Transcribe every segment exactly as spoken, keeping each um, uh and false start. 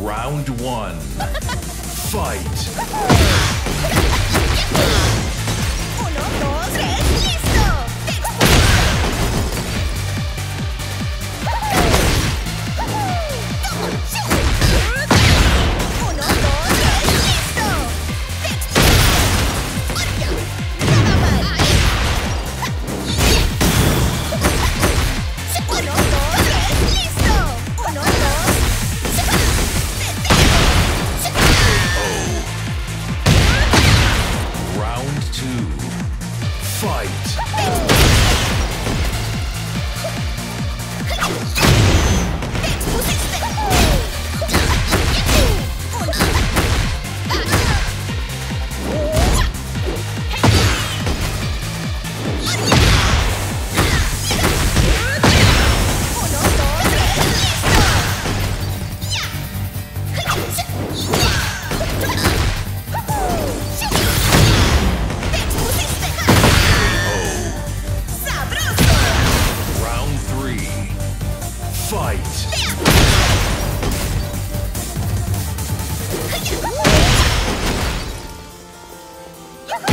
Round one. Fight. Uno, dos, tres, listo. Uno, dos, tres, listo. Nada mal. Uno, dos, tres, listo. Uno, dos. Get ready for the next battle. Soy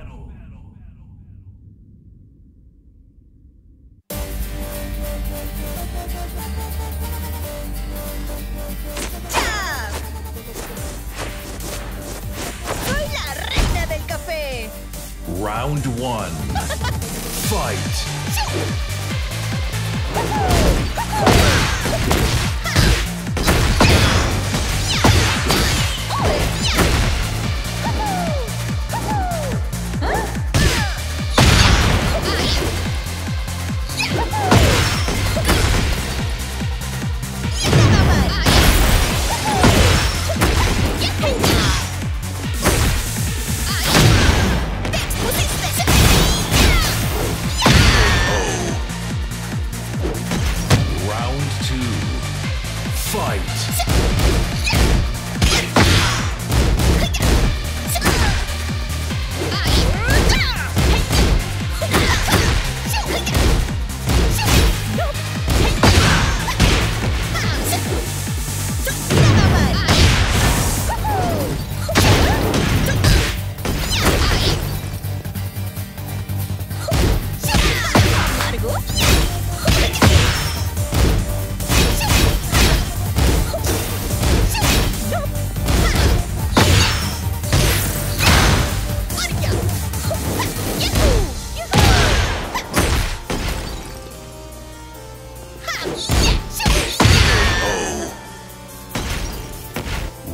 la reina del café. Round one. Fight.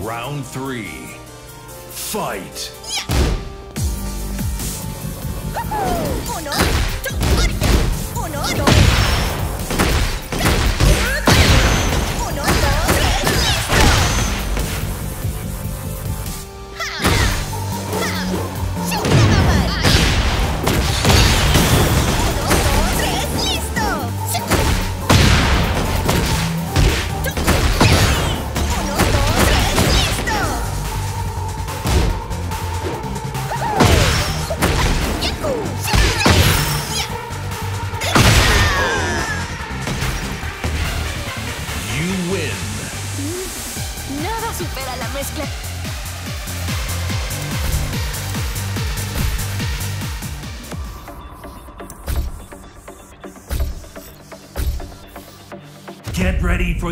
Round three, fight! Uno, dos, uno, dos. Get ready for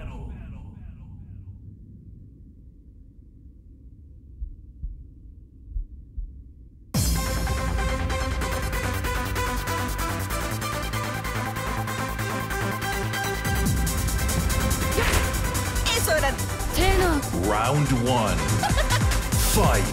Round one. Fight.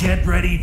Get ready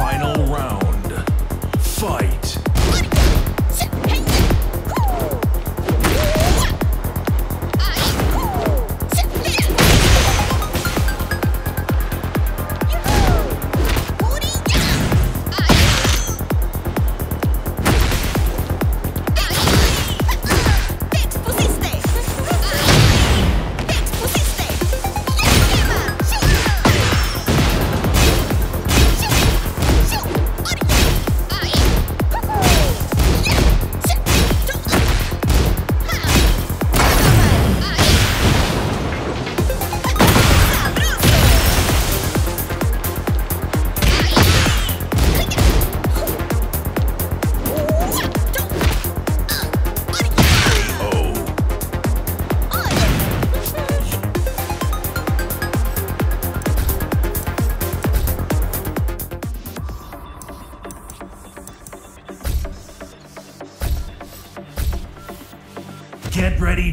Final round. Fight! Get ready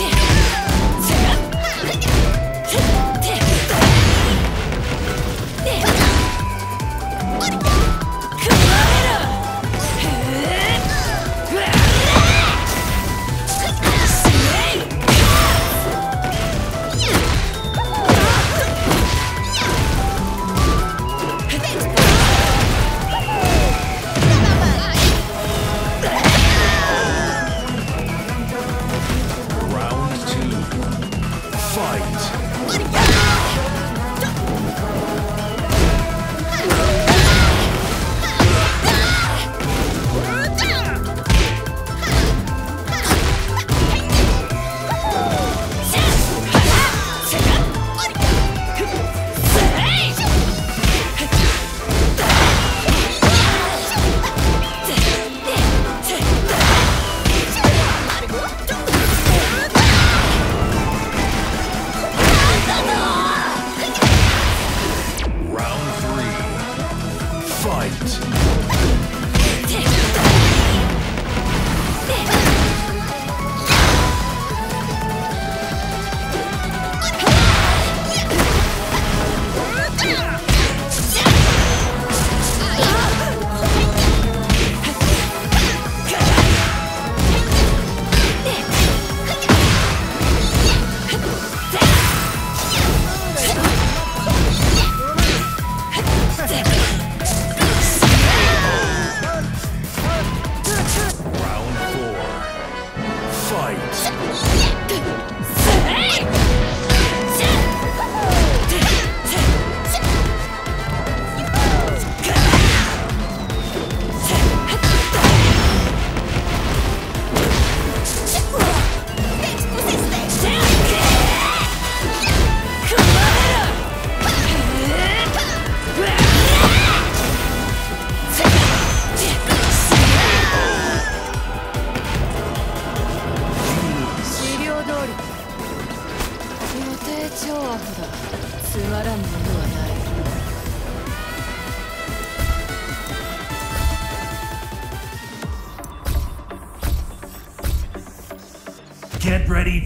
Get ready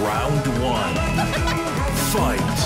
Round one. Fight!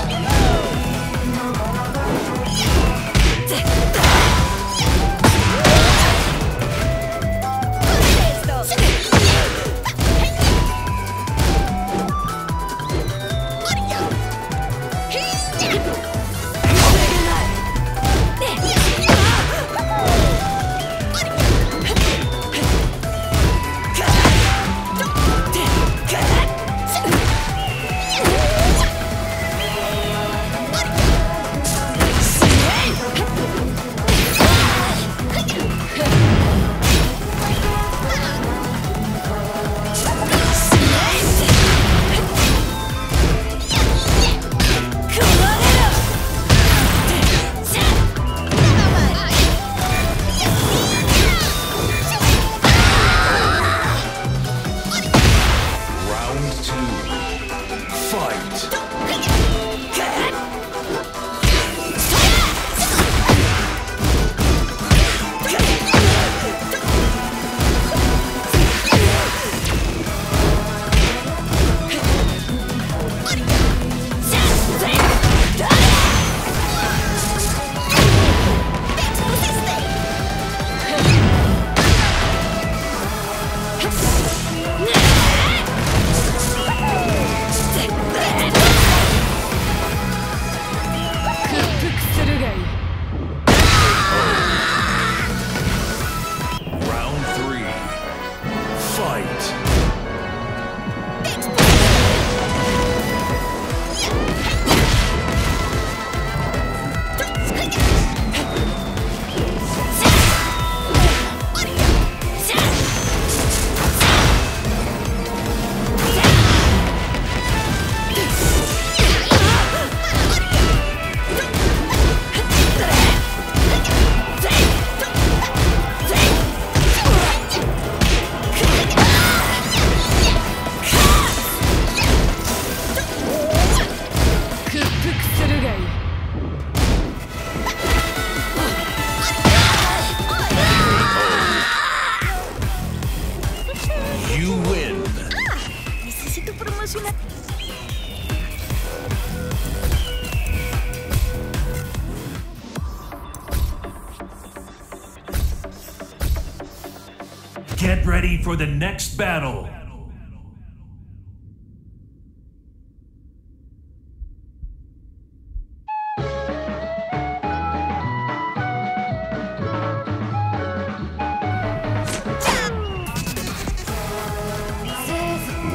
Get ready for the next battle.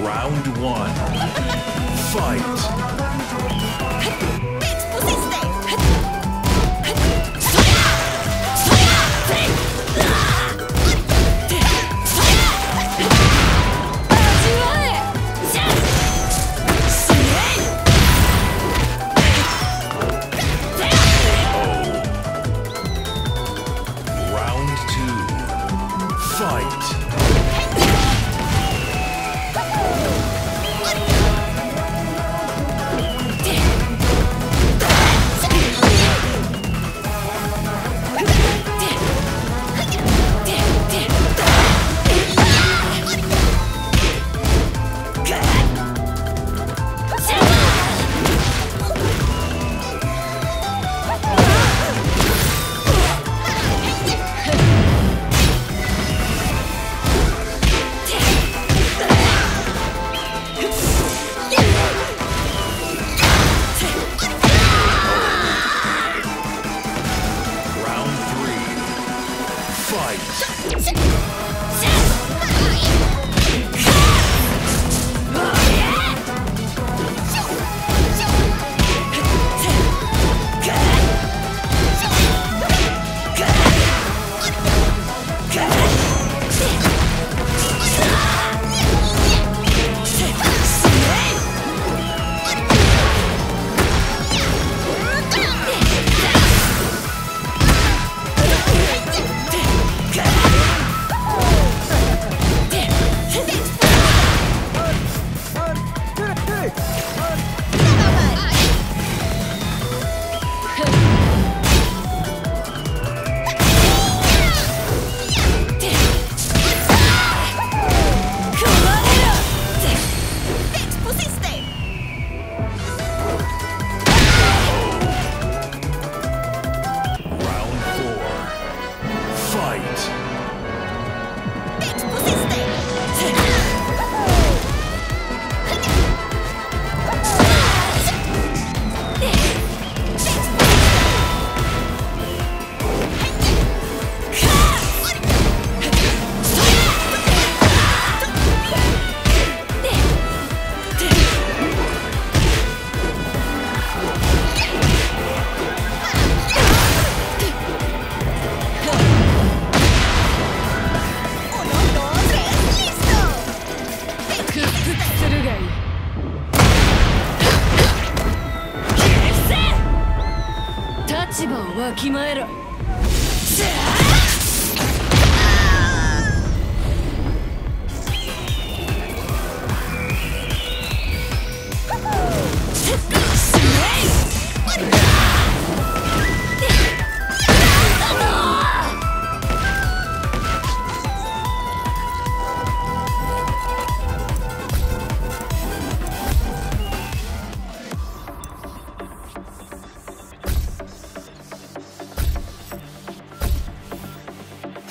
Round one. Fight.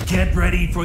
Get ready for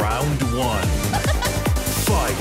Round one. Fight.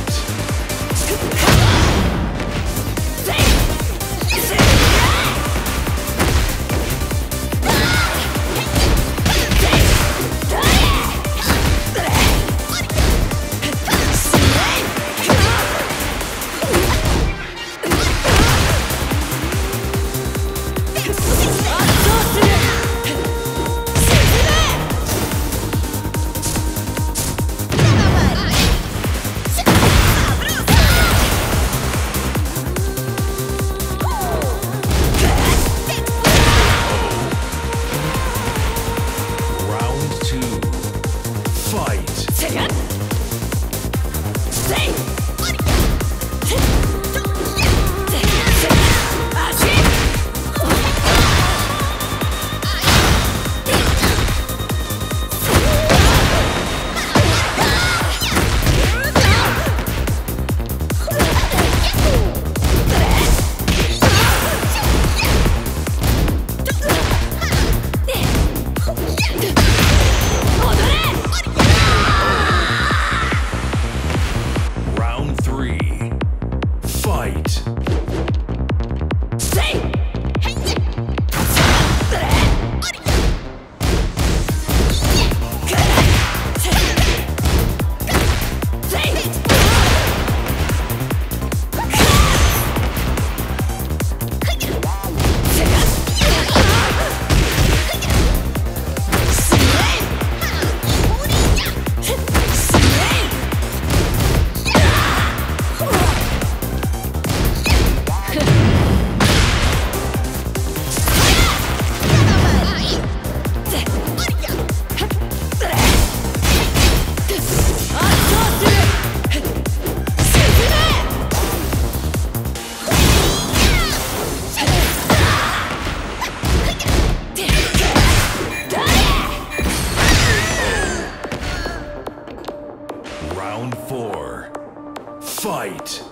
Fight!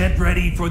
Get ready for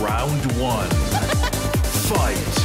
Round one. Fight!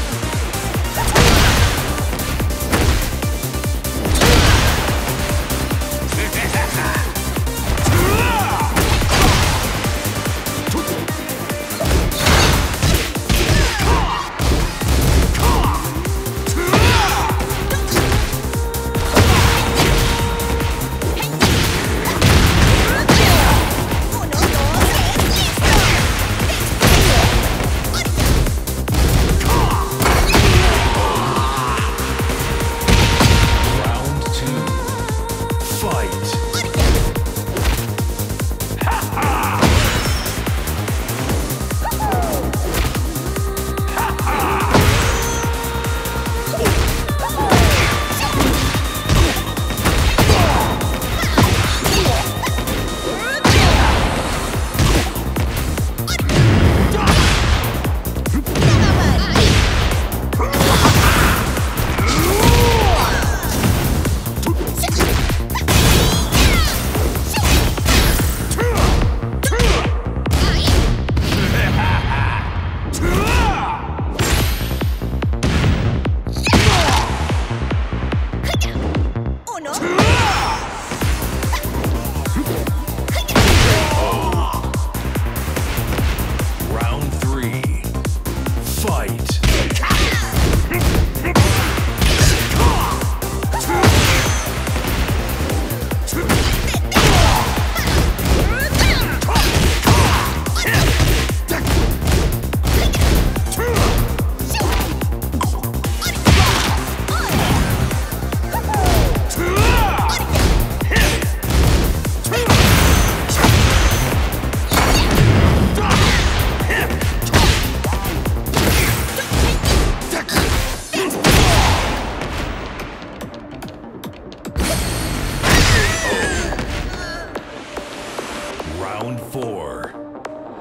Round four.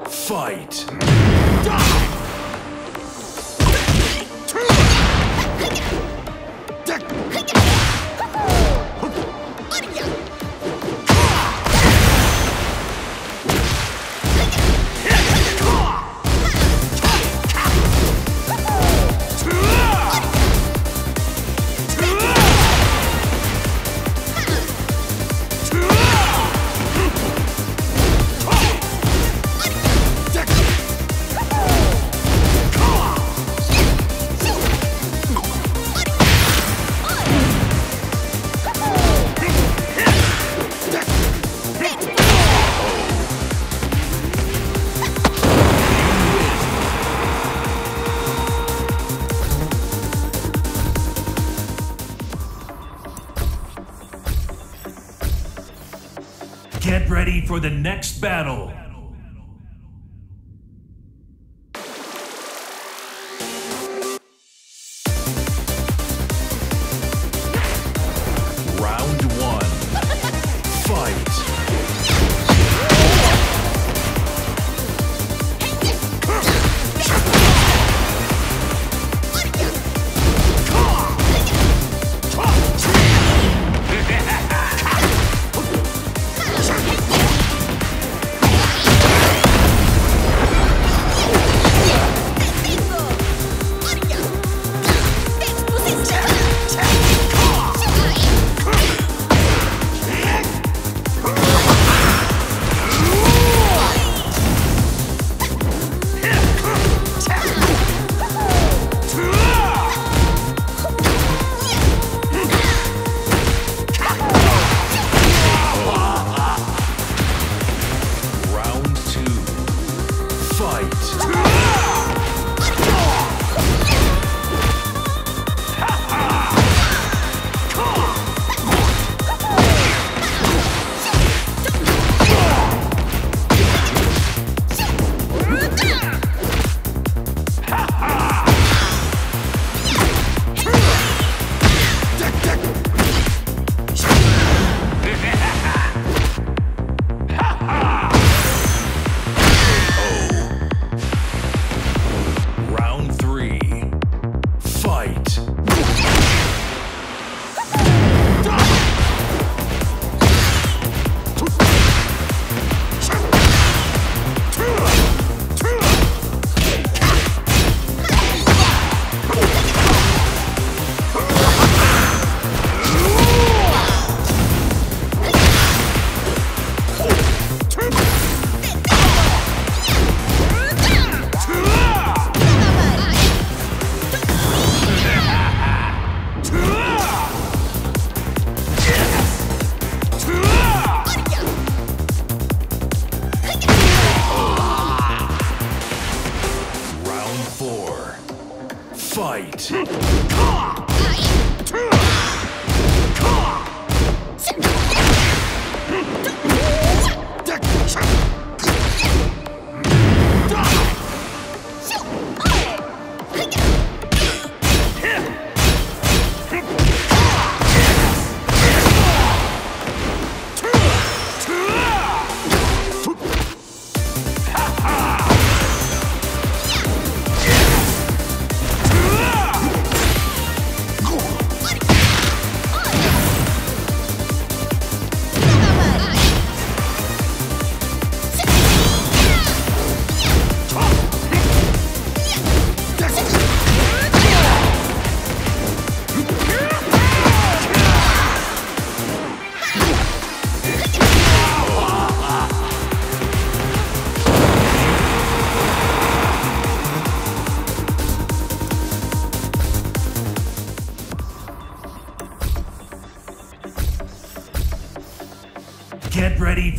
Fight! Die! Get ready for the next battle! battle, battle, battle. Round one. Fight! Fight! Get ready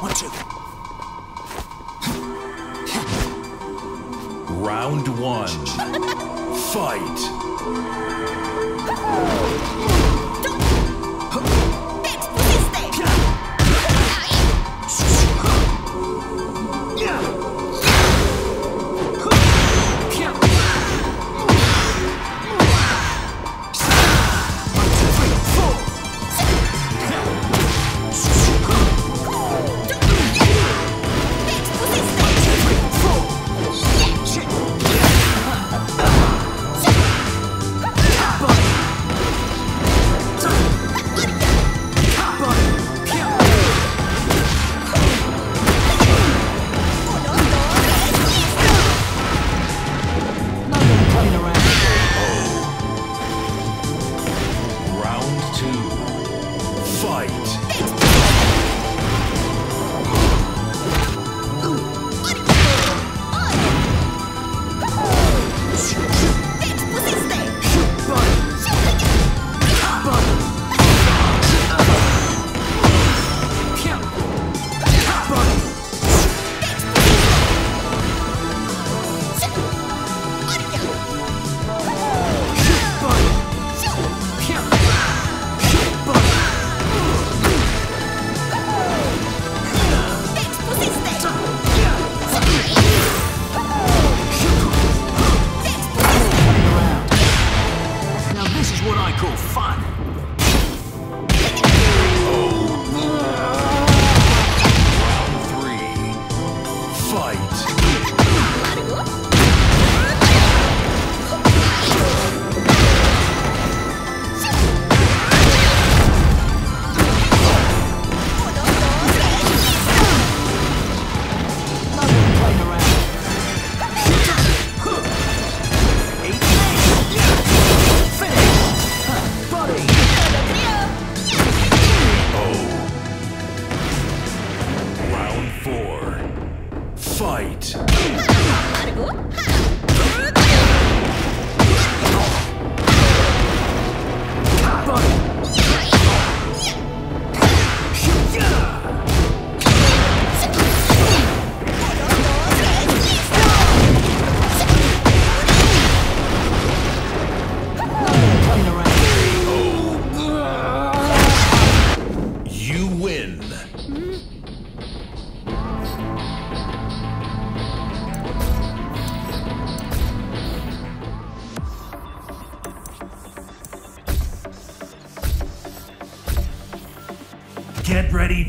One, two. Round one. Fight! Get ready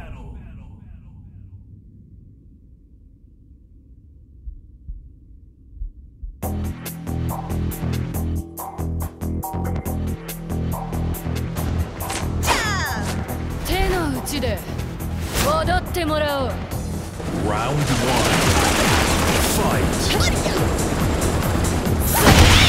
Round one. Fight! Hey!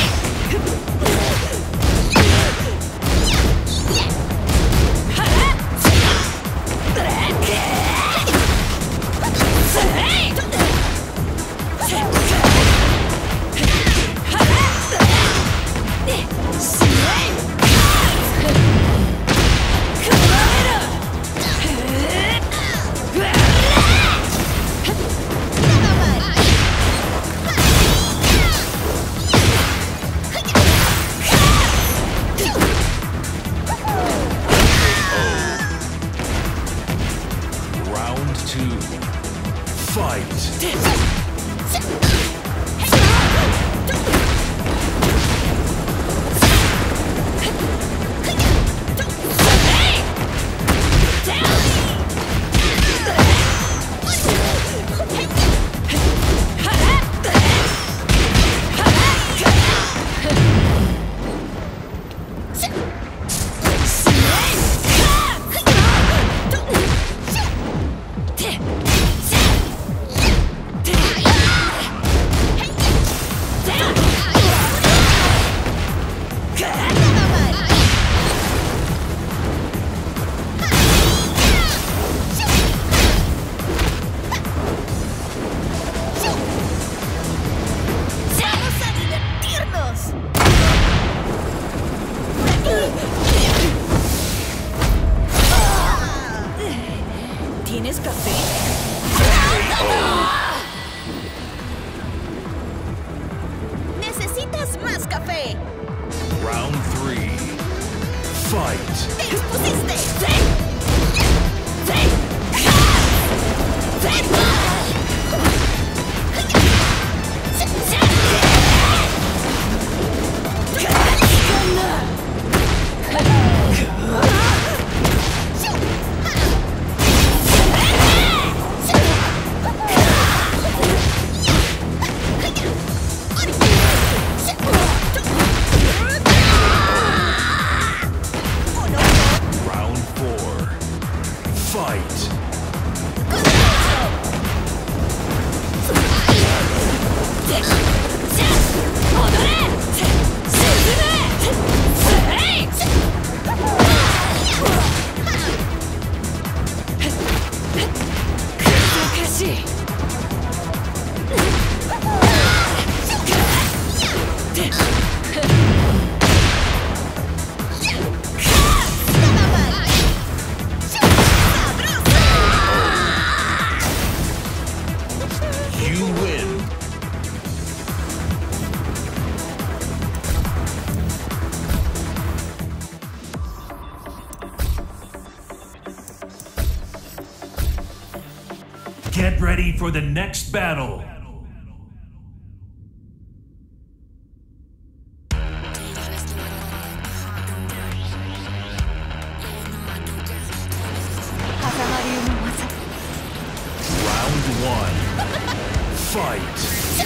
café. Round three. Fight. Te expusiste. Sí. Sí. Sí. Sí. Get ready for the next battle! Round one, fight! Let's go!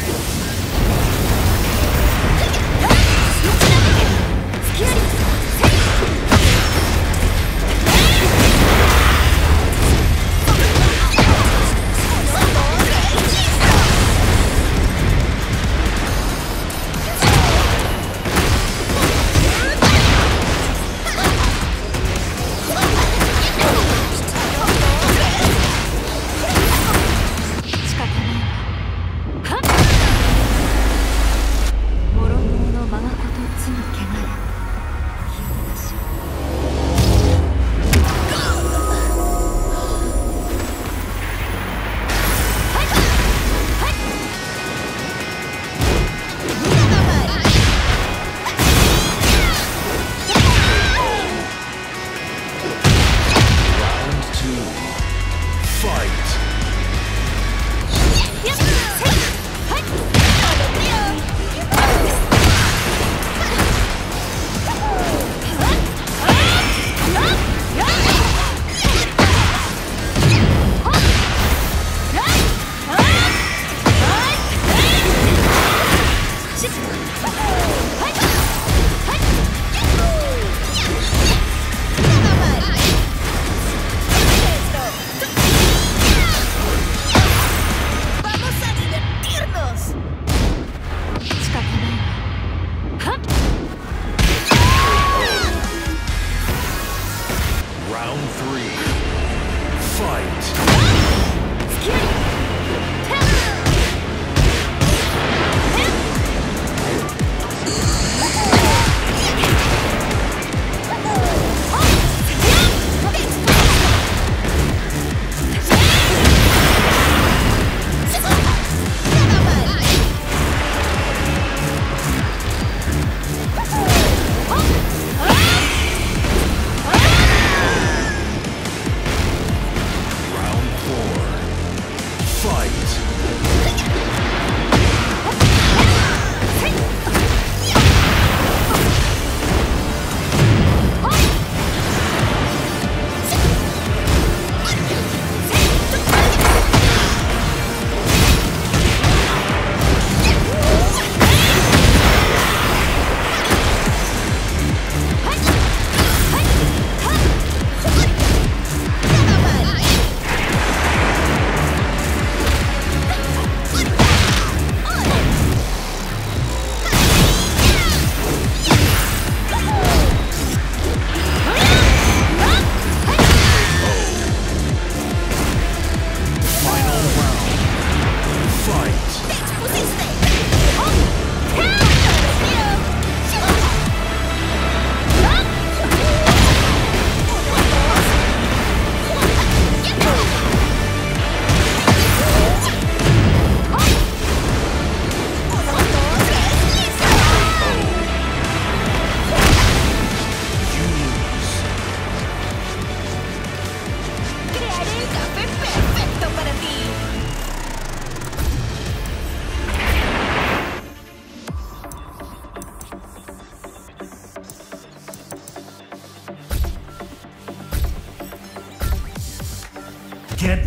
Get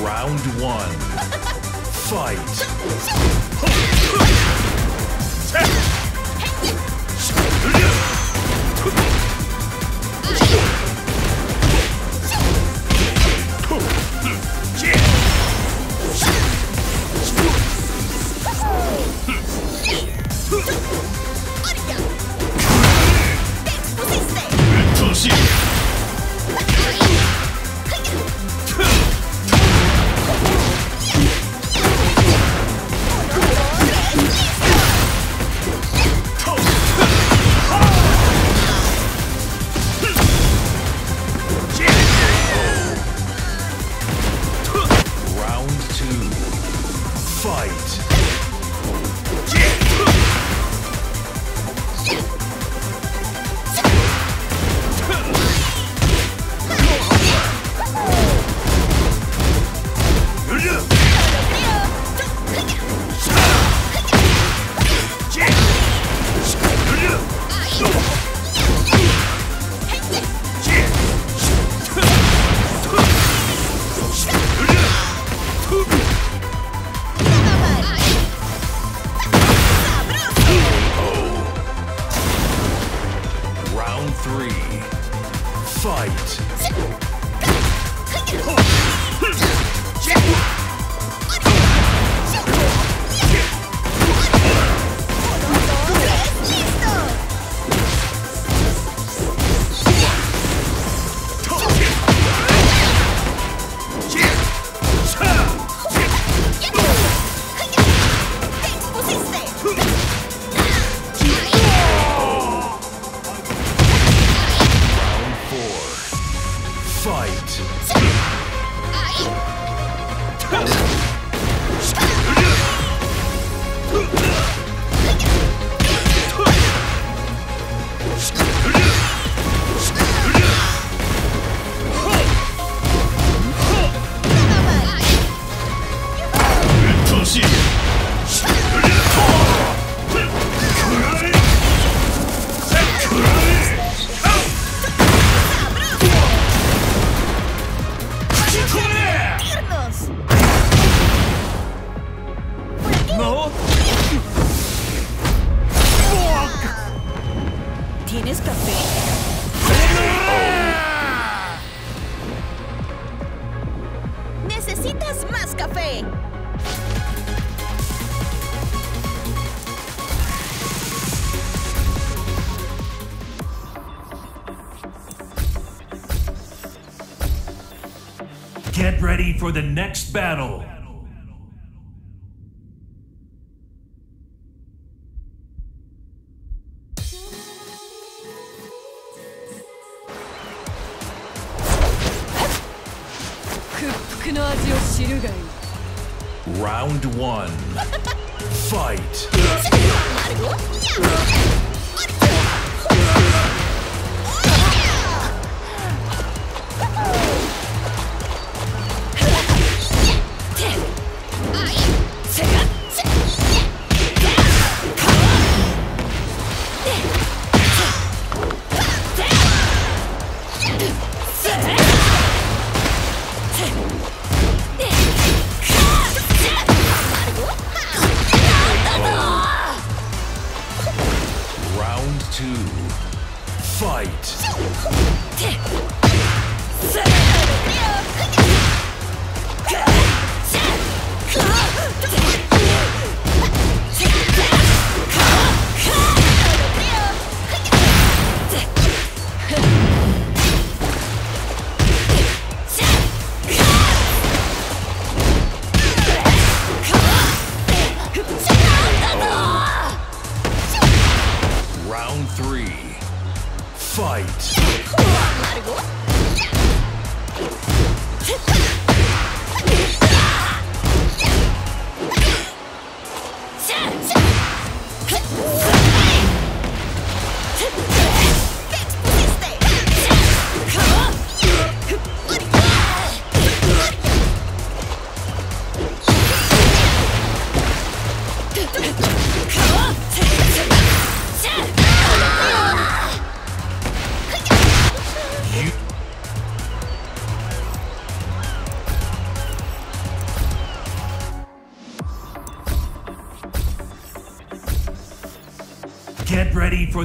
Round one. Fight. Get ready for the next battle. Round one. Fight. Fight. Get ready for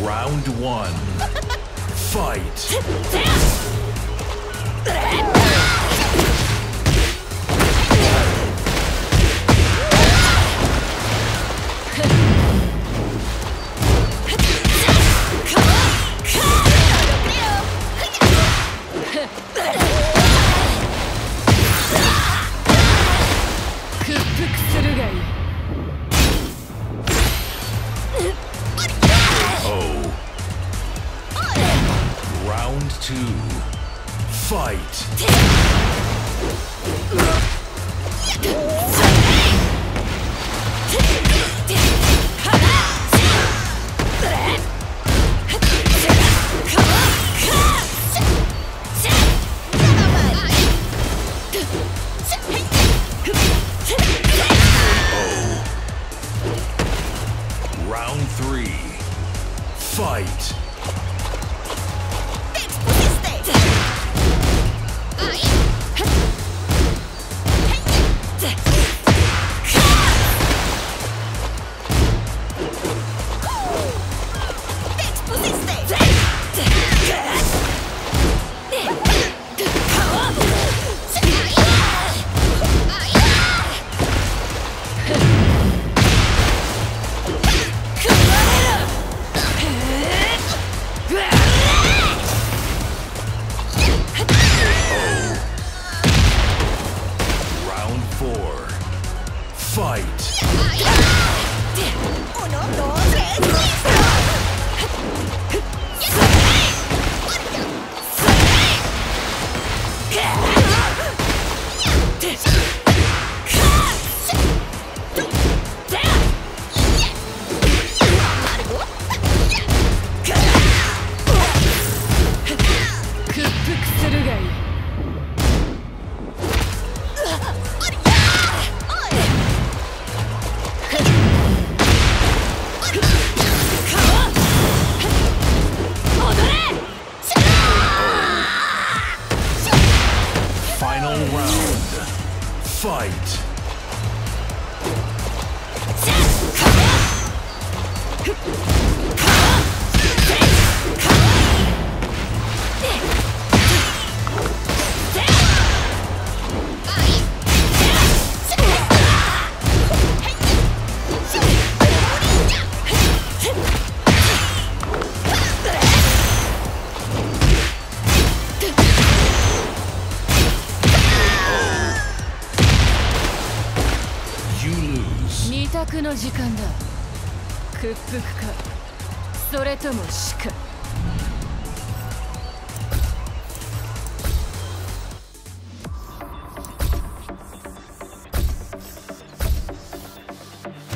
Round one. Fight. Two, fight.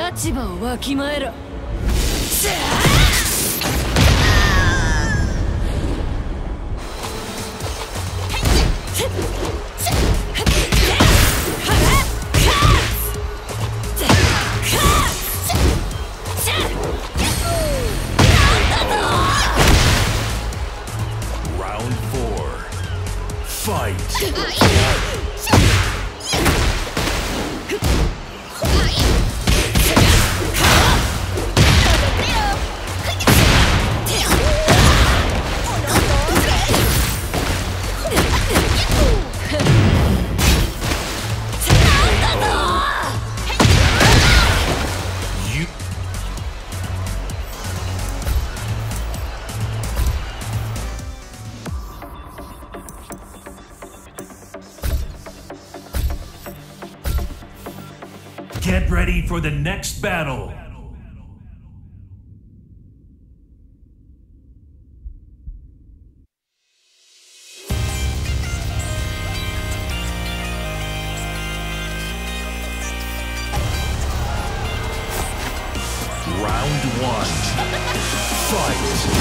立場をわきまえろ。Get ready for the next battle! Round one. Fight!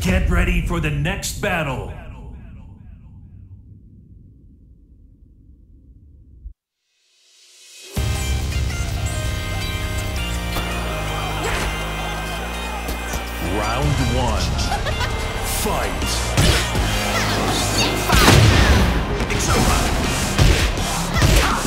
Get ready for the next battle! Round one. Fight! It's over! Yeah.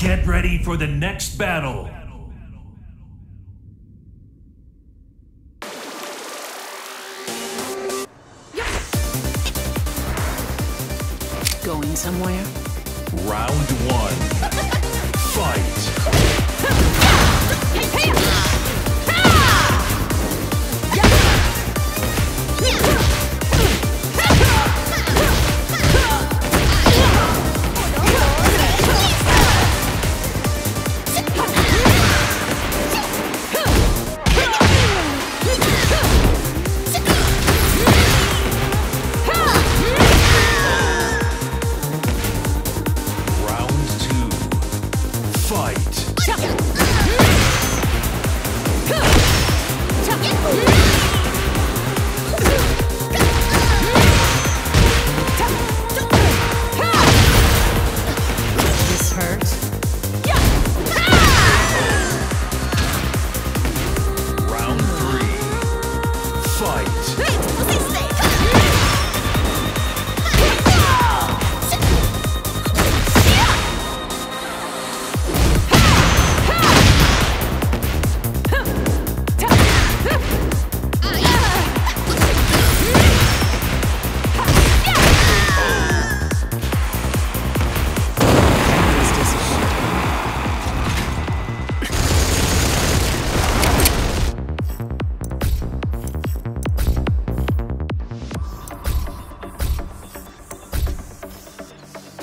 get ready for the next battle. Going somewhere? Round one. Fight.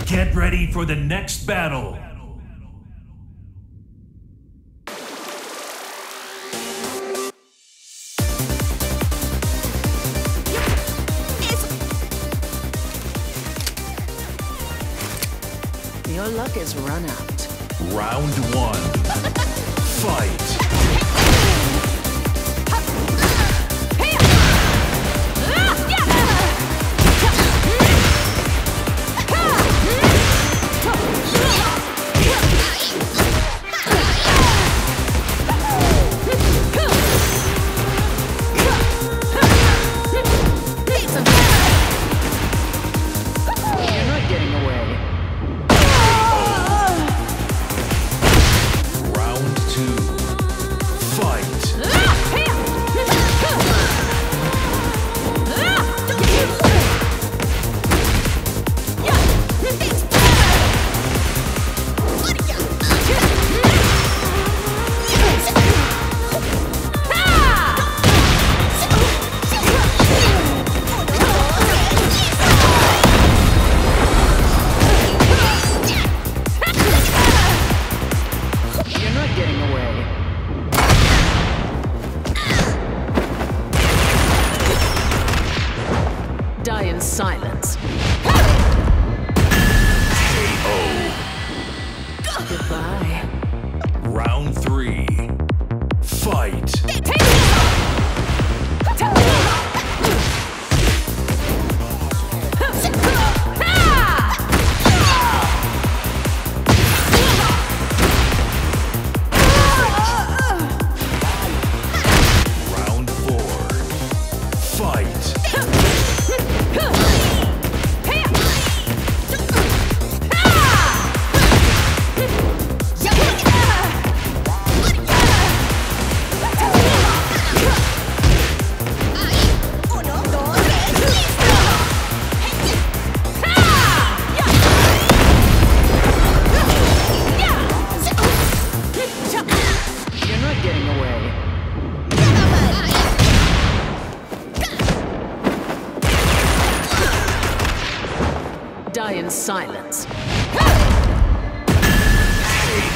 Get ready for the next battle. Battle, battle, battle. Your luck is run out. Round one. Fight. Silence. K O. Goodbye. Round three. Fight. Die in silence. K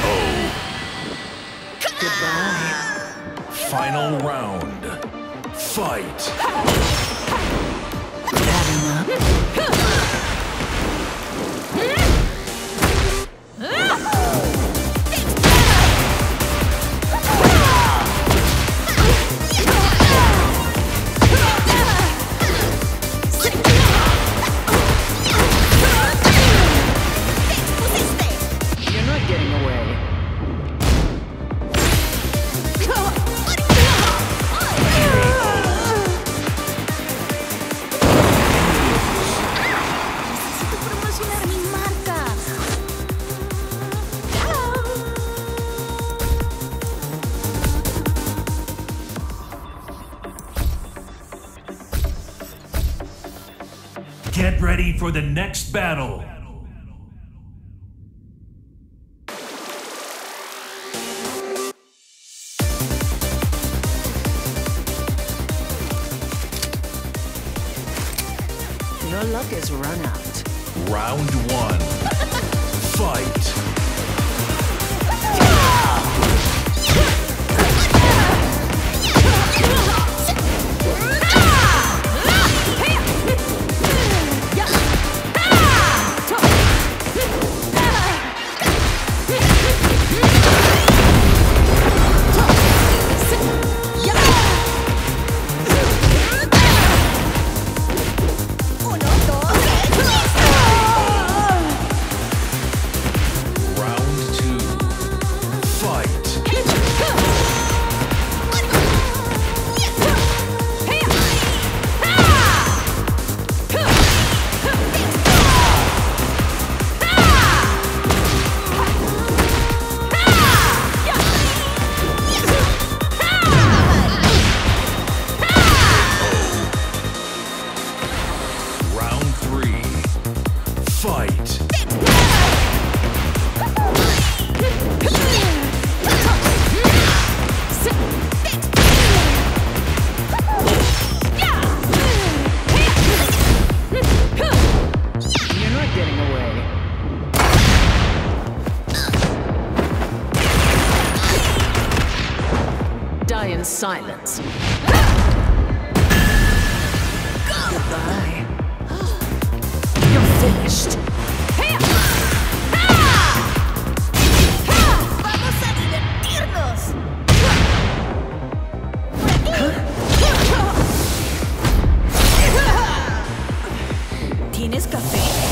O. Goodbye. Final round. Fight. Get ready for the next battle. Your luck is run out. Round one. Fight. Silence. Goodbye. You're finished. Huh? Tienes café.